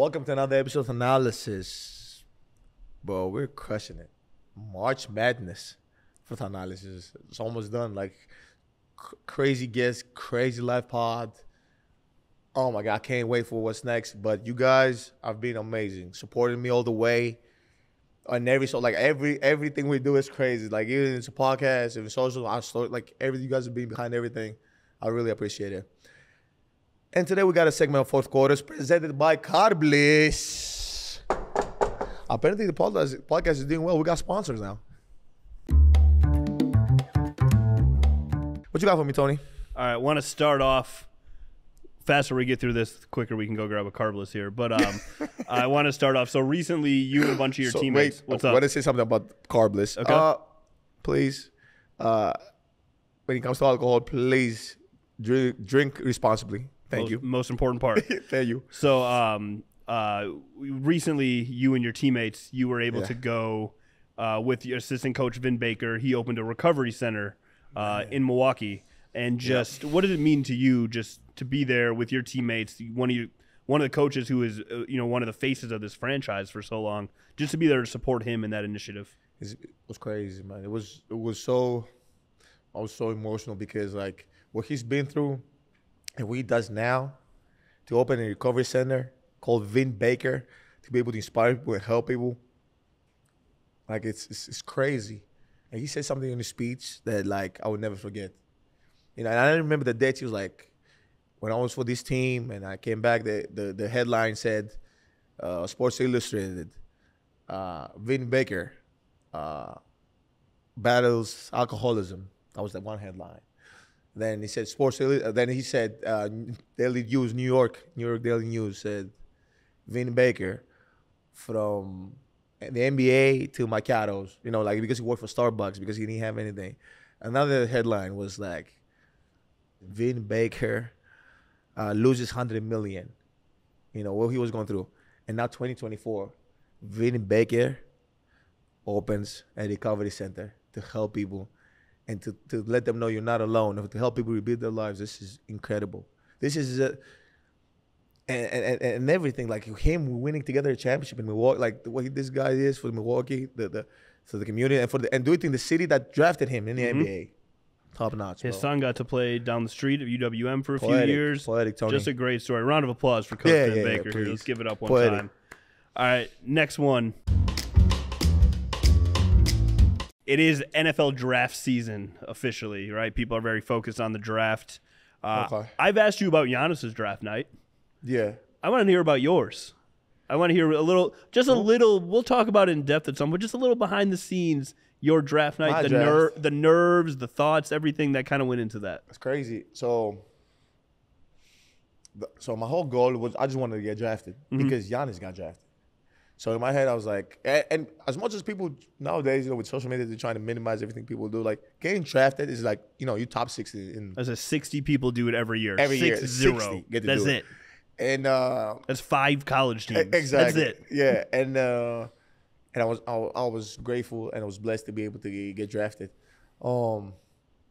Welcome to another episode of Thanalysis. Bro, we're crushing it. March Madness for Thanalysis. It's almost done. Like, crazy guests, crazy live pod. Oh my God, I can't wait for what's next. But you guys have been amazing, supporting me all the way. On every show, like everything we do is crazy. Like even if it's a podcast, if it's social, our story, like everything, you guys have been behind everything. I really appreciate it. And today we got a segment of Fourth Quarters presented by Carbliss. Apparently the podcast is doing well. We got sponsors now. What you got for me, Tony? All right, want to start off. Faster we get through this, the quicker we can go grab a Carbliss here. But I want to start off. So recently, you and a bunch of your teammates. Wait, what's up? I want to say something about Carbliss. Okay. Please, when it comes to alcohol, please drink responsibly. Thank you. Most important part. Thank you. So recently, you and your teammates, you were able to go with your assistant coach, Vin Baker. He opened a recovery center in Milwaukee. And just what did it mean to you just to be there with your teammates, one of the coaches who is one of the faces of this franchise for so long, just to be there to support him in that initiative? It was crazy, man. It was so, I was so emotional because like what he's been through and what he does now to open a recovery center called Vin Baker, to be able to inspire people and help people, like it's crazy. And he said something in his speech that like I would never forget. And I remember the date. He was like, when I was for this team and I came back, the headline said, Sports Illustrated, Vin Baker battles alcoholism. That was the one headline. Then he said, Daily News, New York Daily News said, Vin Baker from the NBA to Macados, like because he worked for Starbucks, because he didn't have anything. Another headline was like, Vin Baker loses $100 million. What he was going through. And now 2024, Vin Baker opens a recovery center to help people and to let them know you're not alone, to help people rebuild their lives. This is incredible. This is and everything, like him winning together a championship in Milwaukee, like what this guy is for Milwaukee, for the community, and do it in the city that drafted him in the NBA. Top notch. His son got to play down the street at UWM for a few years. Poetic, Tony. Just a great story. Round of applause for Coach Vin Baker. Please. Let's give it up one time. All right, next one. It is NFL draft season officially, right? People are very focused on the draft. Okay. I've asked you about Giannis's draft night. Yeah. I want to hear about yours. I want to hear a little, we'll talk about it in depth at some point, just a little behind the scenes. Your draft night, the nerves, the thoughts, everything that kind of went into that. It's crazy. So my whole goal was I just wanted to get drafted because Giannis got drafted. So in my head, I was like, and as much as people nowadays, with social media, they're trying to minimize everything people do. Like getting drafted is like, you top 60. As a 60 people do it every year. Every year, 60 get to do it. That's it. And that's 5 college teams. Exactly. That's it. Yeah, and. And I was grateful and I was blessed to be able to get drafted. And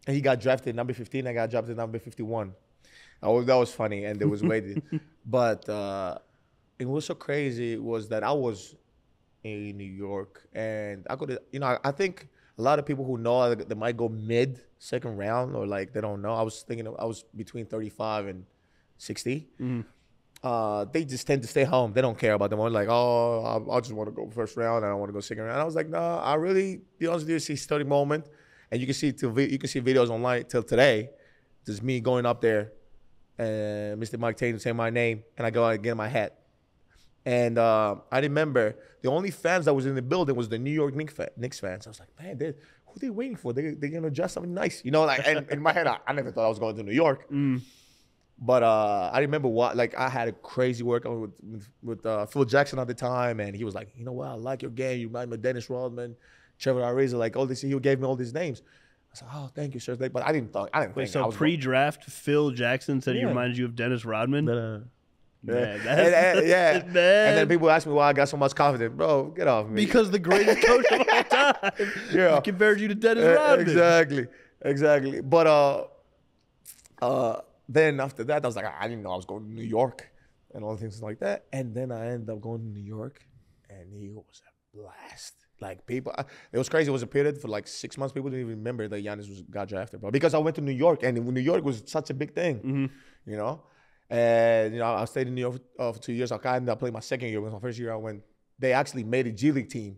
he got drafted number 15. I got drafted number 51. That was funny and it was weighted. But it was so crazy was that I was in New York and I could, I think a lot of people who know they might go mid second round or like they don't know. I was thinking I was between 35 and 60. Mm. They just tend to stay home. They don't care about them. I'm like, oh, I just want to go first round. I don't want to go second round. I was like, no, I really, be honest with you, it's a historic moment. And you can see videos online till today. Just me going up there and Mr. Mike Tatum saying my name and I go out and get my hat. And I remember the only fans that was in the building was the New York Knicks fans. I was like, man, who are they waiting for? They're going to dress something nice. And in my head, I never thought I was going to New York. Mm. But I remember I had a crazy workout with Phil Jackson at the time, and he was like, I like your game. You remind me of Dennis Rodman, Trevor Ariza, like all this. He gave me all these names. I said, oh, thank you, sir. But I didn't think. So pre-draft, Phil Jackson said he reminded you of Dennis Rodman. And then people ask me why I got so much confidence. Bro, get off me. Because the greatest coach of all time. Yeah, he compared you to Dennis Rodman. Exactly. But then after that, I was like, I didn't know I was going to New York. and all things like that. And then I ended up going to New York, and he was a blast. Like, people, it was crazy. It was a period for like 6 months. People didn't even remember that Giannis got drafted, bro. Because I went to New York, and New York was such a big thing, you know? And, you know, I stayed in New York for 2 years. I ended up playing my second year. It was my first year. I went, they actually made a G League team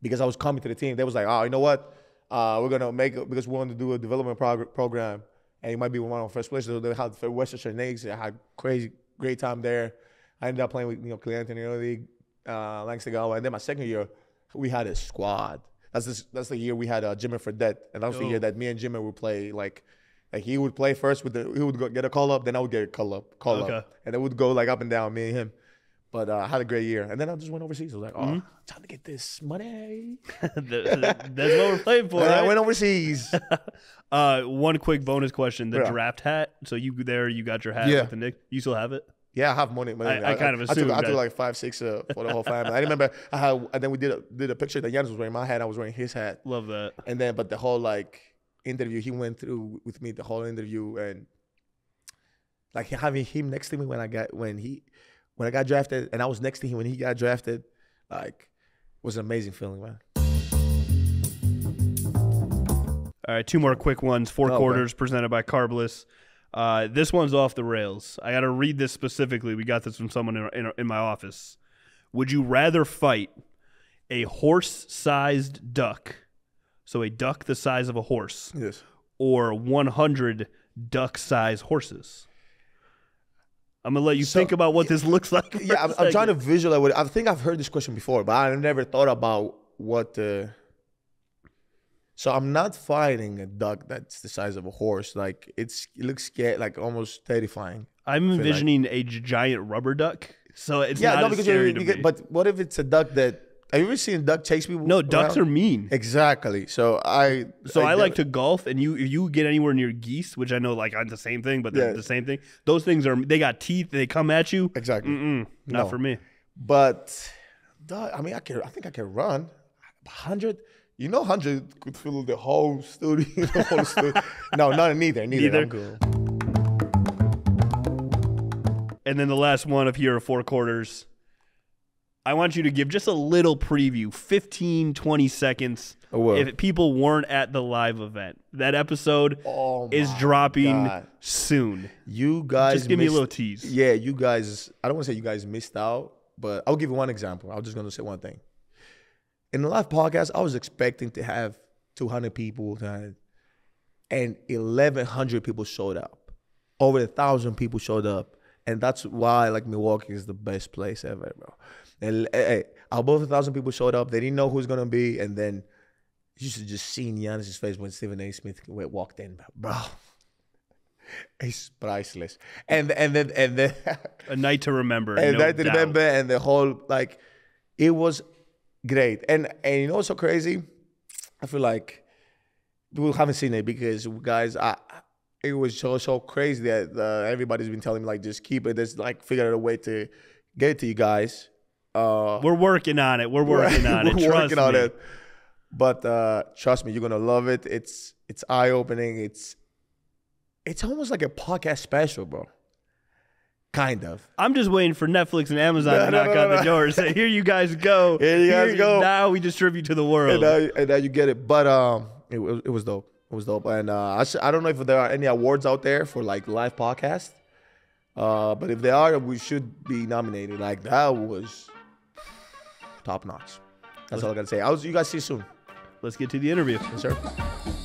because I was coming to the team. They was like, oh, you know what? We're going to make it because we want to do a development program. And you might be one of the first players. So they had the Western Knicks. I had crazy, great time there. I ended up playing with, you know, Cleanton in the league, Langston Galway. And then my second year, we had a squad. That's the year we had Jimmy Fredette. And that was the year that me and Jimmy would play, like he would play first with the, he would go get a call up, then I would get a call up. And it would go like up and down, me and him. But I had a great year. And then I just went overseas. I was like, oh, time to get this money. That's what we're playing for, right? I went overseas. One quick bonus question. The draft hat. So you got your hat with the Knicks. You still have it? Yeah, I have money. I kind of assumed. I took like five, six for the whole family. I remember I had, and then we did a picture that Giannis was wearing my hat. I was wearing his hat. Love that. And then, but the whole like interview, he went through with me the whole interview, and like having him next to me when I got drafted, and I was next to him when he got drafted, like, was an amazing feeling, man. All right, two more quick ones. Four quarters presented by Carbliss. This one's off the rails. I got to read this specifically. We got this from someone in my office. Would you rather fight a horse-sized duck, so a duck the size of a horse, or 100 duck-sized horses? I'm going to let you think about what this looks like. Yeah, I'm trying to visualize what I think I've heard this question before, but I never thought about what. So I'm not fighting a duck that's the size of a horse. Like, it looks scary, like almost terrifying. I'm envisioning a giant rubber duck. So it's not as scary to me. But what if it's a duck that... Have you ever seen a duck chase people? No, ducks are mean. Exactly. So I like to golf, and if you get anywhere near geese, which I know like I'm the same thing, but they're the same thing. Those things are, they got teeth, they come at you. Exactly. Not for me. But I mean, I think I can run 100. You know, 100 could fill the whole studio. The whole studio. No, not neither. I'm cool. And then the last one of here are four quarters. I want you to give just a little preview, 15, 20 seconds, if people weren't at the live event. That episode is dropping soon. You guys just give me a little tease. Yeah, you guys, I don't want to say you guys missed out, but I'll give you one example. I'm just going to say one thing. In the live podcast, I was expecting to have 200 people, and 1,100 people showed up. Over 1,000 people showed up. And that's why, like, Milwaukee is the best place ever, bro. And hey, above 1,000 people showed up. They didn't know who's gonna be, and then you should just see Giannis's face when Stephen A. Smith walked in, bro. It's priceless. And then a night to remember. And the whole, like, it was great. And you know what's so crazy? I feel like people haven't seen it because, guys, it was so crazy that everybody's been telling me, like, just keep it. Just, like, figure out a way to get it to you guys. We're working on it. We're working on it. But trust me, you're gonna love it. It's eye opening. It's almost like a podcast special, bro. Kind of. I'm just waiting for Netflix and Amazon to knock on the door and say, "Here you guys go. Here you guys go. Now we distribute to the world." And now you get it. But it was dope. It was dope, and I don't know if there are any awards out there for, like, live podcast, but if there are, we should be nominated. Like, that was top notch. That's all I gotta say. You guys see you soon. Let's get to the interview. Yes, sir.